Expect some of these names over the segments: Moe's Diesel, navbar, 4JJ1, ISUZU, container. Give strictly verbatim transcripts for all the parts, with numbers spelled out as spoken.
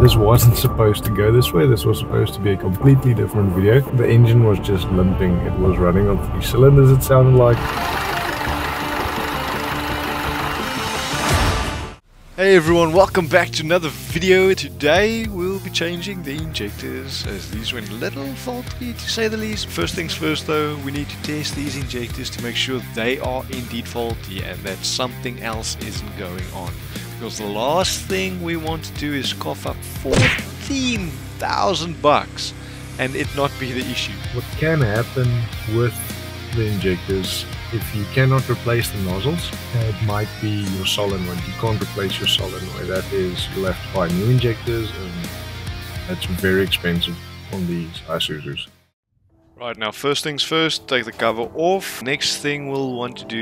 This wasn't supposed to go this way. This was supposed to be a completely different video. The engine was just limping. It was running on three cylinders, it sounded like. Hey everyone, welcome back to another video. Today we'll be changing the injectors, as these went a little faulty to say the least. First things first though, we need to test these injectors to make sure they are indeed faulty and that something else isn't going on. Because the last thing we want to do is cough up fourteen thousand bucks and it not be the issue. What can happen with the injectors, if you cannot replace the nozzles, it might be your solenoid. You can't replace your solenoid. That is, you'll have to buy new injectors, and that's very expensive on these ISUZUs. Right, now first things first, take the cover off. Next thing we'll want to do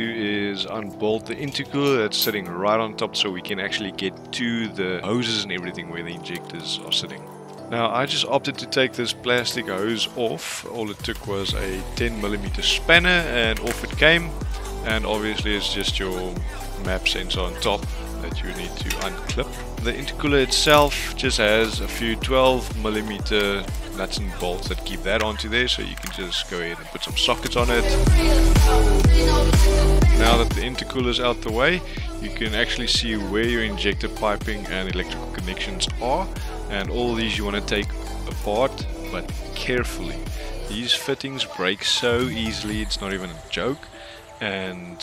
is unbolt the intercooler that's sitting right on top so we can actually get to the hoses and everything where the injectors are sitting. Now I just opted to take this plastic hose off. All it took was a ten millimeter spanner and off it came, and obviously it's just your map sensor on top that you need to unclip. The intercooler itself just has a few twelve millimeter nuts and bolts that keep that onto there, so you can just go ahead and put some sockets on it. Now that the intercooler is out the way, you can actually see where your injector piping and electrical connections are. And all these you want to take apart, but carefully. These fittings break so easily, it's not even a joke. And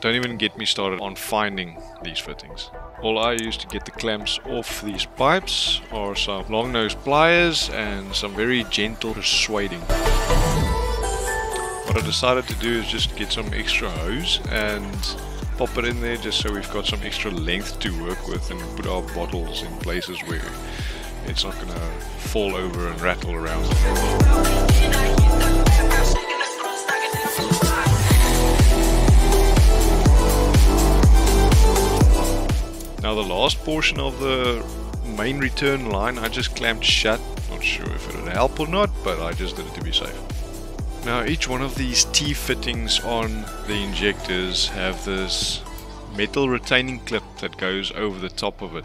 don't even get me started on finding these fittings. All I use to get the clamps off these pipes are some long nose pliers and some very gentle persuading. What I decided to do is just get some extra hose and pop it in there, just so we've got some extra length to work with and put our bottles in places where it's not going to fall over and rattle around. Now the last portion of the main return line I just clamped shut. Not sure if it would help or not, but I just did it to be safe. Now each one of these T-fittings on the injectors have this metal retaining clip that goes over the top of it.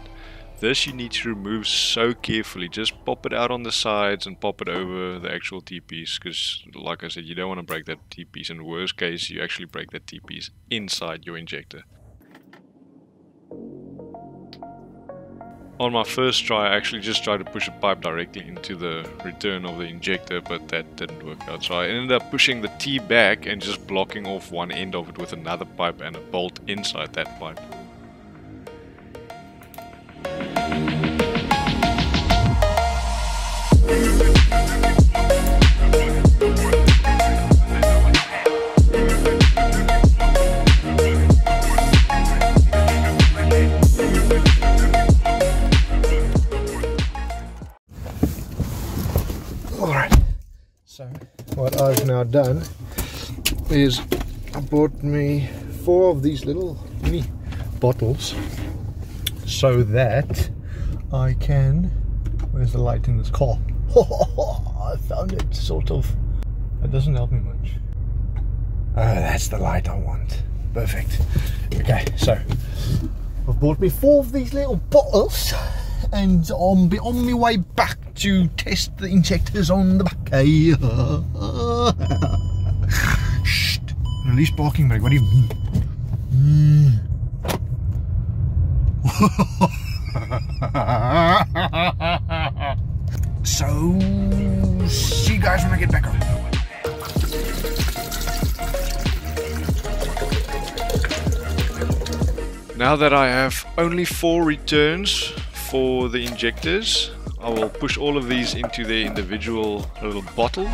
This you need to remove so carefully. Just pop it out on the sides and pop it over the actual T-piece, because like I said, you don't want to break that T-piece. In worst case, you actually break that T-piece inside your injector. On my first try, I actually just tried to push a pipe directly into the return of the injector, but that didn't work out. So I ended up pushing the T back and just blocking off one end of it with another pipe and a bolt inside that pipe. What I've now done is I bought me four of these little mini bottles so that I can... Where's the light in this car? I found it, sort of. It doesn't help me much. Oh, that's the light I want. Perfect. Okay, so I've bought me four of these little bottles, and I'll be on my way back to test the injectors on the back. Hey, uh, shh, release parking brake. What do you mean? Mm. So, see you guys when I get back up. Now that I have only four returns for the injectors, I will push all of these into their individual little bottles.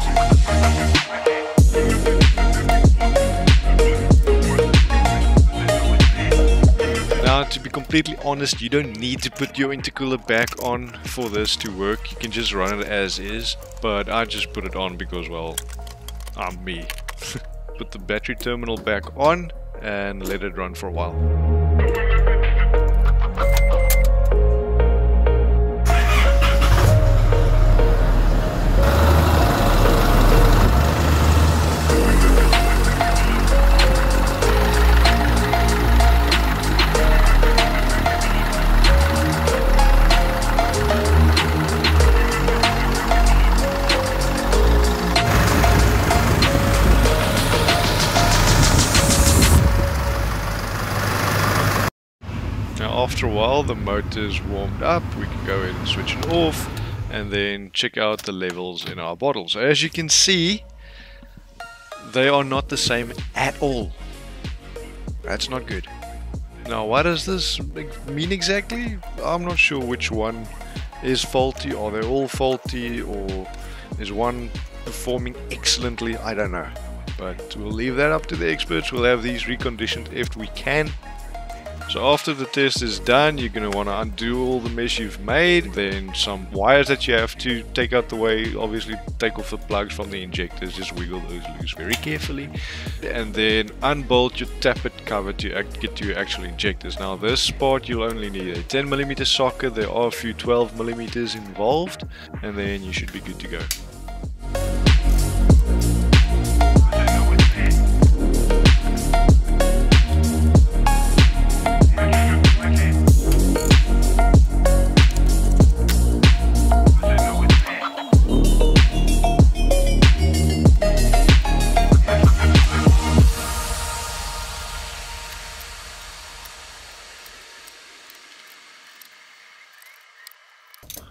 Now, to be completely honest, you don't need to put your intercooler back on for this to work. You can just run it as is, but I just put it on because, well, I'm me. Put the battery terminal back on and let it run for a while. after a while the motor's warmed up, we can go ahead and switch it off and then check out the levels in our bottle. So as you can see, they are not the same at all. That's not good. Now what does this mean exactly? I'm not sure which one is faulty. Are they all faulty, or is one performing excellently? I don't know, but we'll leave that up to the experts. We'll have these reconditioned if we can. So after the test is done, you're going to want to undo all the mess you've made, then some wires that you have to take out the way, obviously take off the plugs from the injectors, just wiggle those loose very carefully, and then unbolt your tappet cover to get to your actual injectors. Now this part you'll only need a ten millimeter socket, there are a few twelve millimeters involved, and then you should be good to go.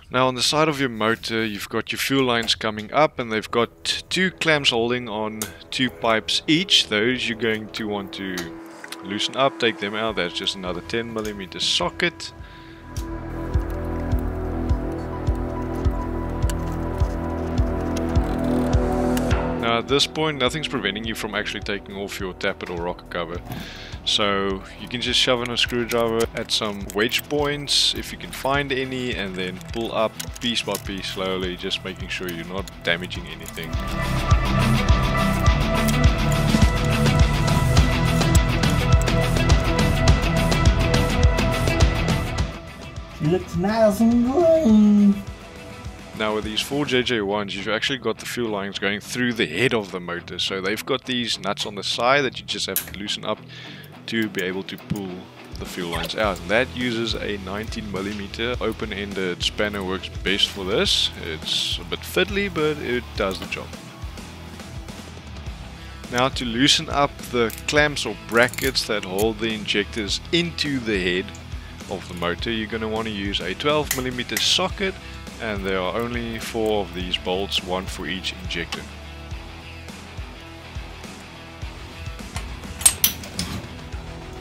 Now on the side of your motor you've got your fuel lines coming up, and they've got two clamps holding on two pipes each. Those you're going to want to loosen up, take them out. That's just another ten millimeter socket. Now at this point nothing's preventing you from actually taking off your tappet or rocker cover. So you can just shove in a screwdriver at some wedge points if you can find any, and then pull up piece by piece slowly, just making sure you're not damaging anything. It looks nice and green. Now with these four J J ones, you've actually got the fuel lines going through the head of the motor. So they've got these nuts on the side that you just have to loosen up to be able to pull the fuel lines out, and that uses a nineteen millimeter open-ended spanner. Works best for this. It's a bit fiddly, but it does the job. Now to loosen up the clamps or brackets that hold the injectors into the head of the motor, you're going to want to use a twelve millimeter socket, and there are only four of these bolts, one for each injector.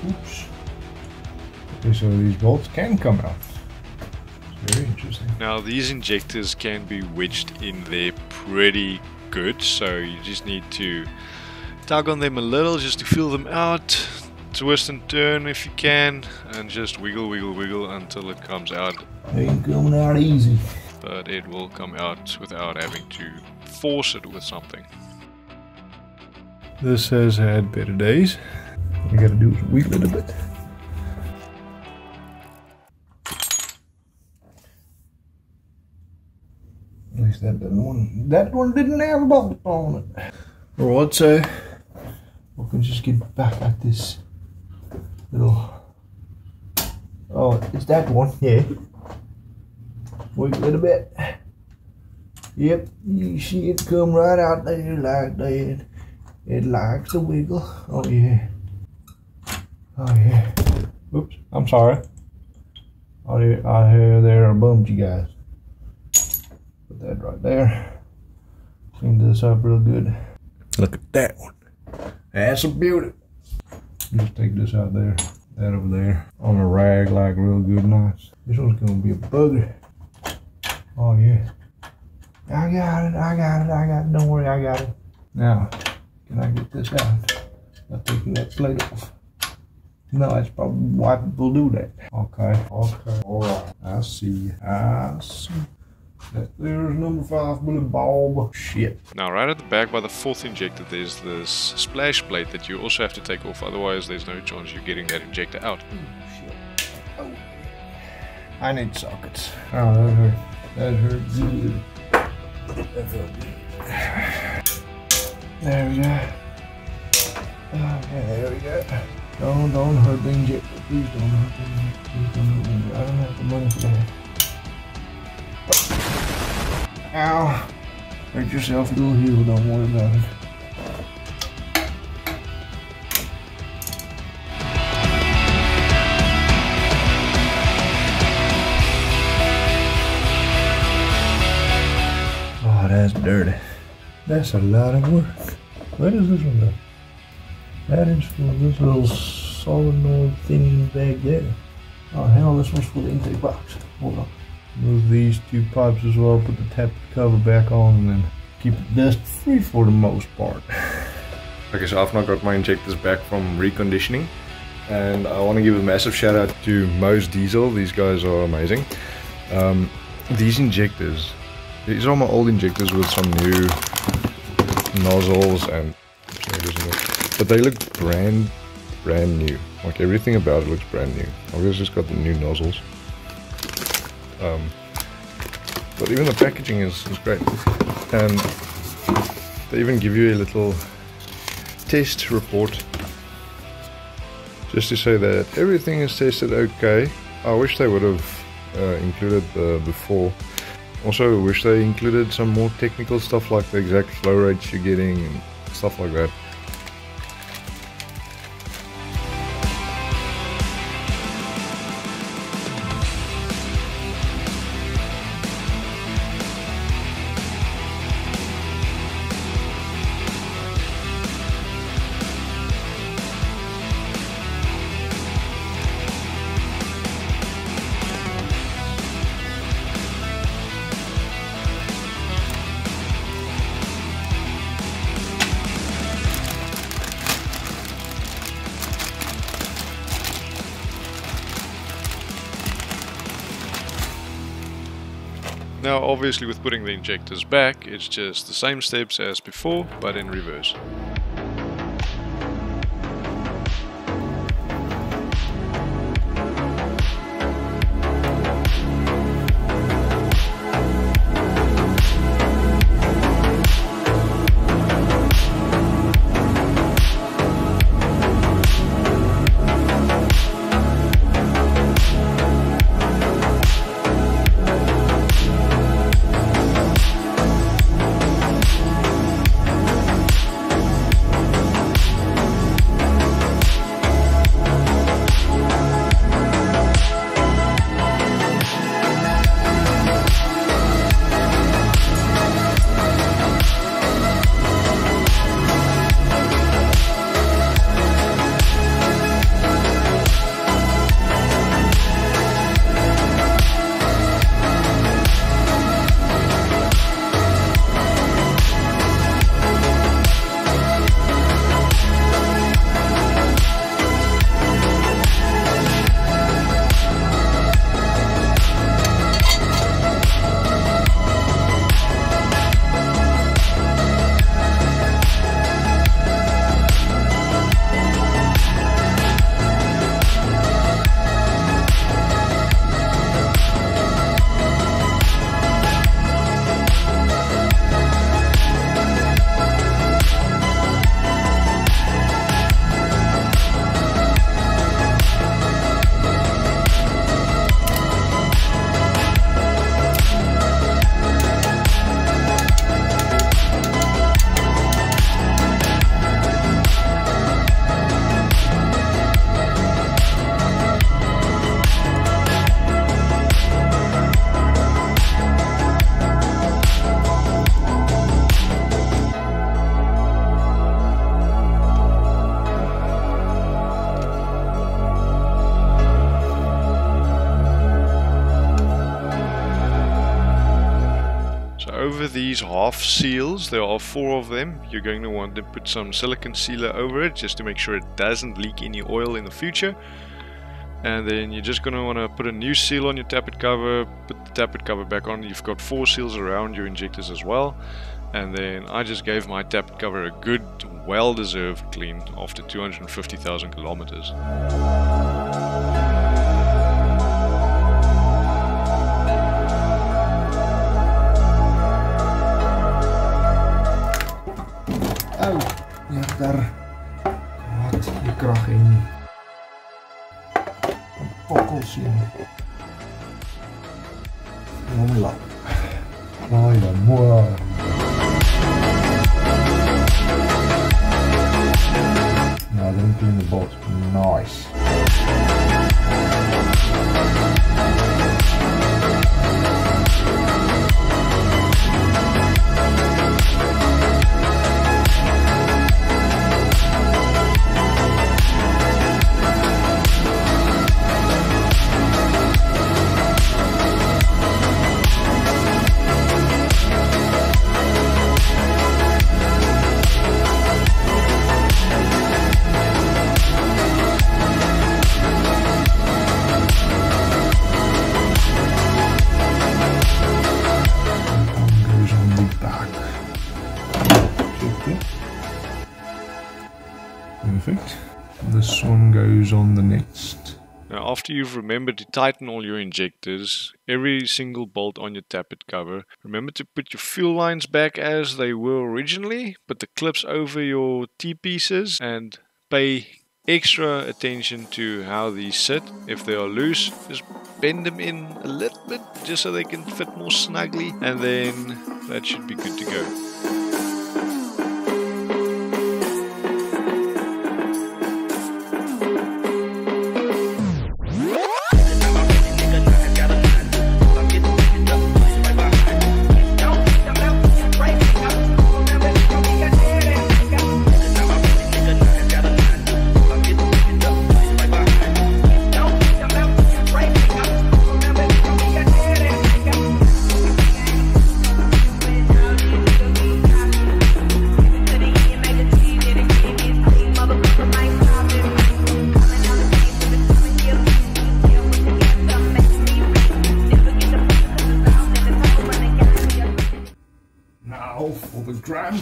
Oops. Okay, so these bolts can come out. It's very interesting. Now these injectors can be wedged in there pretty good, so you just need to tug on them a little just to feel them out, twist and turn if you can, and just wiggle wiggle wiggle until it comes out. It ain't coming out easy, but it will come out without having to force it with something. This has had better days. All you gotta do is wiggle it a bit. At least that didn't one. That one didn't have a bolt on it. Right, so we can just get back at this little. Oh, it's that one. Yeah. Wiggle it a bit. Yep, you see it come right out there like that. It likes to wiggle. Oh yeah. Oh yeah. Oops, I'm sorry. I hear, I hear there I bumped you guys. Put that right there. Clean this up real good. Look at that one. That's a beauty. Just take this out there, that over there, on a rag like real good, nice. This one's gonna be a bugger. Oh yeah. I got it, I got it, I got it. Don't worry, I got it. Now, can I get this out? I'm taking that plate off. No, that's probably why people do that. Okay, okay, alright. I see, I see. That there's number five with a bulb. Shit. Now right at the back by the fourth injector there's this splash plate that you also have to take off, otherwise there's no chance you're getting that injector out. Oh, shit. Oh. I need sockets. Oh, that hurt. That hurt good. That hurt good. There we go. Okay, there we go. Don't, don't hurt the injector. Please don't hurt the injector. Please don't hurt the injector. I don't have the money for that. Ow! Hurt yourself, little heel, don't worry about it. Oh, that's dirty. That's a lot of work. What is this one though? That is for this little solenoid thing back there. Oh hell, this one's for the intake box. Hold on. Move these two pipes as well, put the tap cover back on and then keep it dust free for the most part. Okay, so I've now got my injectors back from reconditioning, and I want to give a massive shout out to Moe's Diesel. These guys are amazing. Um, these injectors, these are my old injectors with some new nozzles and but they look brand brand new. Like everything about it looks brand new. Obviously it's got the new nozzles. Um, but even the packaging is, is great, and they even give you a little test report just to say that everything is tested okay. I wish they would have uh, included the before. Also wish they included some more technical stuff like the exact flow rates you're getting and stuff like that. Now obviously with putting the injectors back, it's just the same steps as before, but in reverse. Over these half seals, there are four of them, you're going to want to put some silicone sealer over it just to make sure it doesn't leak any oil in the future. And then you're just going to want to put a new seal on your tappet cover, put the tappet cover back on. You've got four seals around your injectors as well. And then I just gave my tappet cover a good, well-deserved clean after two hundred fifty thousand kilometers. Daar had je kracht in. Een pokkels in. Mooi lang. Mooi lang, mooi. Nou, dan moet je in de boot. Nice. perfect. This one goes on the next. Now, after you've remembered to tighten all your injectors, every single bolt on your tappet cover, remember to put your fuel lines back as they were originally, put the clips over your T-pieces, and pay extra attention to how these sit. If they are loose, just bend them in a little bit just so they can fit more snugly, and then that should be good to go.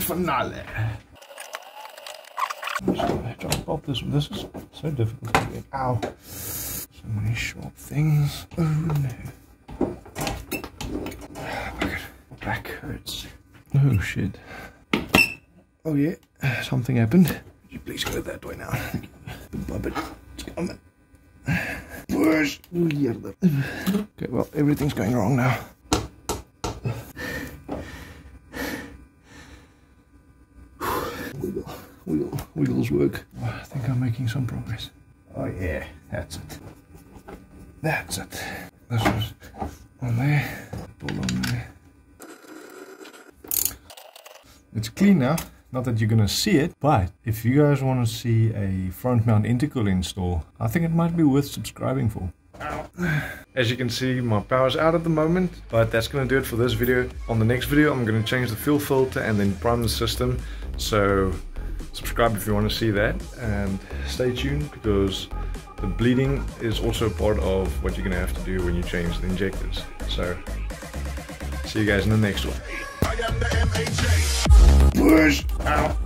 Finale. I'm just gonna try and pop this one. This is so difficult to get. Ow. So many sharp things. Oh no. Okay. My back hurts. Oh shit. Oh yeah. Something happened. Would you please go that way now? The puppet. Push. Okay, well, everything's going wrong now. Wiggle, wiggle, wiggles work. Oh, I think I'm making some progress. Oh yeah, that's it. That's it. This was on there. Pull on there. It's clean now. Not that you're gonna see it, but if you guys want to see a front mount intercooler install, I think it might be worth subscribing for. As you can see, my power's out at the moment, but that's going to do it for this video. On the next video, I'm going to change the fuel filter and then prime the system. So subscribe if you want to see that, and stay tuned because the bleeding is also part of what you're going to have to do when you change the injectors. So see you guys in the next one. I am the M A J. Push out.